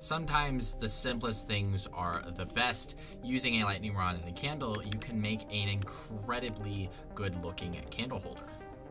Sometimes the simplest things are the best. Using a lightning rod and a candle, you can make an incredibly good looking candle holder.